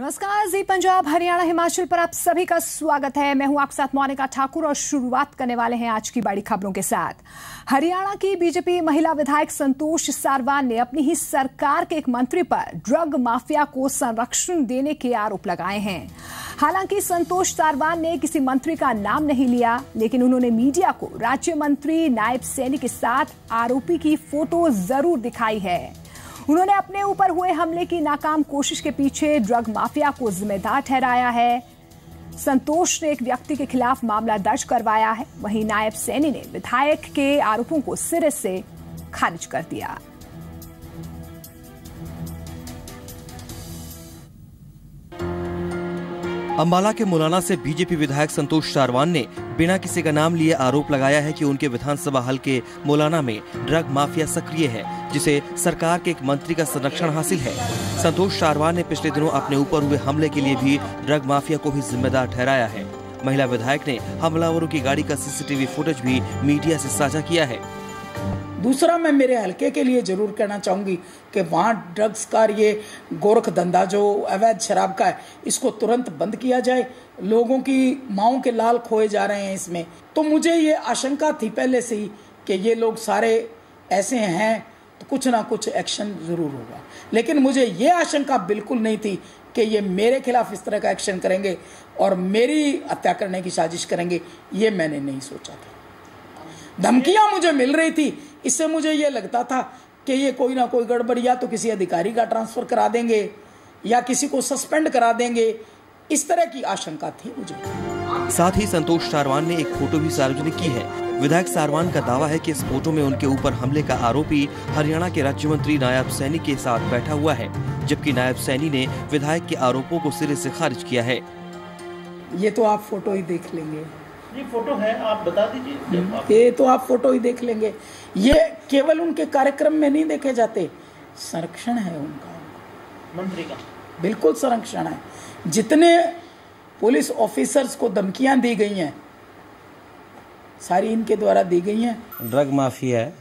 नमस्कार जी पंजाब हरियाणा हिमाचल पर आप सभी का स्वागत है। मैं हूं आपके साथ मौनिका ठाकुर और शुरुआत करने वाले हैं आज की बड़ी खबरों के साथ। हरियाणा की बीजेपी महिला विधायक संतोष सारवान ने अपनी ही सरकार के एक मंत्री पर ड्रग माफिया को संरक्षण देने के आरोप लगाए हैं। हालांकि संतोष सारवान ने किसी मंत्री का नाम नहीं लिया, लेकिन उन्होंने मीडिया को राज्य मंत्री नायब सैनी के साथ आरोपी की फोटो जरूर दिखाई है। उन्होंने अपने ऊपर हुए हमले की नाकाम कोशिश के पीछे ड्रग माफिया को जिम्मेदार ठहराया है। संतोष ने एक व्यक्ति के खिलाफ मामला दर्ज करवाया है, वहीं नायब सैनी ने विधायक के आरोपों को सिरे से खारिज कर दिया। अम्बाला के मौलाना से बीजेपी विधायक संतोष सारवान ने बिना किसी का नाम लिए आरोप लगाया है कि उनके विधानसभा हल्के मौलाना में ड्रग माफिया सक्रिय है, जिसे सरकार के एक मंत्री का संरक्षण हासिल है। संतोष सारवान ने पिछले दिनों अपने ऊपर हुए हमले के लिए भी ड्रग माफिया को ही जिम्मेदार ठहराया है। महिला विधायक ने हमलावरों की गाड़ी का सीसीटीवी फुटेज भी मीडिया से साझा किया है। दूसरा, मैं मेरे हलके के लिए जरूर कहना चाहूँगी कि वहाँ ड्रग्स का ये गोरख धंधा जो अवैध शराब का है, इसको तुरंत बंद किया जाए। लोगों की माओं के लाल खोए जा रहे हैं इसमें। तो मुझे ये आशंका थी पहले से ही कि ये लोग सारे ऐसे हैं तो कुछ ना कुछ एक्शन ज़रूर होगा, लेकिन मुझे ये आशंका बिल्कुल नहीं थी कि ये मेरे खिलाफ इस तरह का एक्शन करेंगे और मेरी हत्या करने की साजिश करेंगे। ये मैंने नहीं सोचा था। धमकियां मुझे मिल रही थी, इससे मुझे ये लगता था कि ये कोई ना कोई गड़बड़, या तो किसी अधिकारी का ट्रांसफर करा देंगे या किसी को सस्पेंड करा देंगे, इस तरह की आशंका थी मुझे। साथ ही संतोष सारवान ने एक फोटो भी सार्वजनिक की है। विधायक सारवान का दावा है कि इस फोटो में उनके ऊपर हमले का आरोपी हरियाणा के राज्य मंत्री नायब सैनी के साथ बैठा हुआ है, जबकि नायब सैनी ने विधायक के आरोपों को सिरे से खारिज किया है। ये तो आप फोटो ही देख लेंगे, ये फोटो है, आप बता दीजिए। ये तो आप फोटो ही देख लेंगे। ये केवल उनके कार्यक्रम में नहीं देखे जाते, संरक्षण है उनका, मंत्री का बिल्कुल संरक्षण है। जितने पुलिस ऑफिसर्स को धमकियां दी गई हैं, सारी इनके द्वारा दी गई हैं। ड्रग माफिया है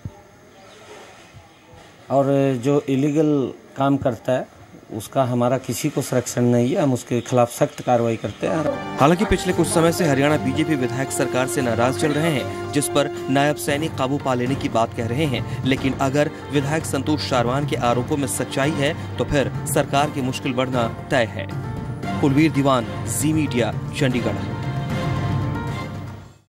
और जो इलीगल काम करता है उसका हमारा किसी को संरक्षण नहीं है। हम उसके खिलाफ सख्त कार्रवाई करते हैं। हालांकि पिछले कुछ समय से हरियाणा बीजेपी विधायक सरकार से नाराज चल रहे हैं, जिस पर नायब सैनी काबू पा लेने की बात कह रहे हैं, लेकिन अगर विधायक संतोष सारवान के आरोपों में सच्चाई है तो फिर सरकार की मुश्किल बढ़ना तय है। कुलवीर दीवान, जी मीडिया, चंडीगढ़।